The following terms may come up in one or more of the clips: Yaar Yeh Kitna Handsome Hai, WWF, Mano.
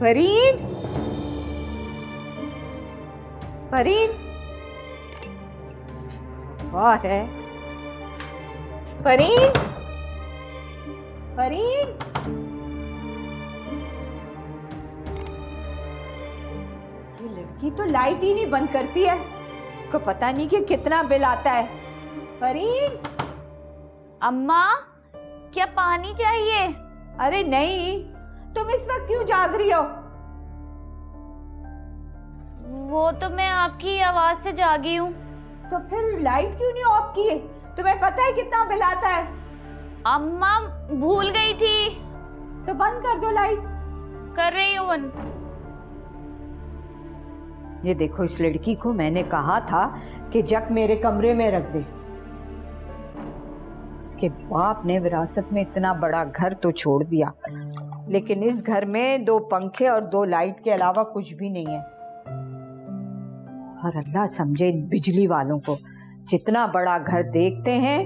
फरीन, फरीन बहुत है। फरीन, फरीन ये लड़की तो लाइट ही नहीं बंद करती है, उसको पता नहीं कि कितना बिल आता है। फरीन, अम्मा क्या पानी चाहिए? अरे नहीं, तुम इस वक्त क्यों जाग रही हो? वो तो मैं आपकी आवाज से जागी हूँ। तो फिर लाइट क्यों नहीं ऑफ किए? तुम्हें पता है कितना बिल आता है? अम्मा भूल गई थी। तो बंद कर दो लाइट। कर रही हूँ बंद। ये देखो, इस लड़की को मैंने कहा था कि जग मेरे कमरे में रख दे। इसके बाप ने विरासत में इतना बड़ा घर तो छोड़ दिया, लेकिन इस घर में 2 पंखे और 2 लाइट के अलावा कुछ भी नहीं है। और अल्लाह समझे इन बिजली वालों को, जितना बड़ा घर देखते हैं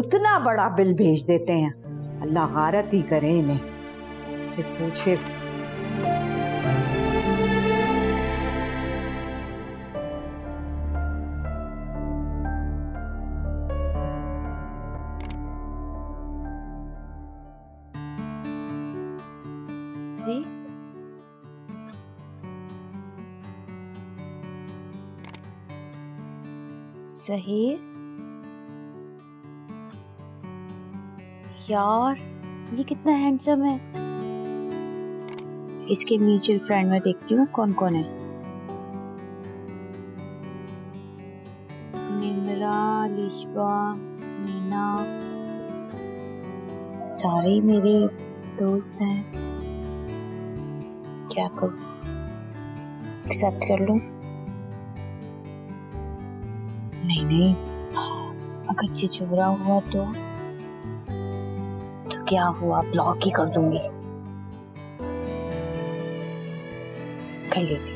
उतना बड़ा बिल भेज देते हैं। अल्लाह गारत ही करे इन्हें। से पूछे जी, सही यार ये कितना हैंडसम है। इसके म्यूचुअल फ्रेंड में देखती हूँ कौन कौन है। निमरा, लिशबा, मीना, सारे मेरे दोस्त हैं। क्या करूं, एक्सेप्ट कर लूं? नहीं नहीं, अगर चिचोरा हुआ तो क्या हुआ, ब्लॉक ही कर दूंगी। कर लेती।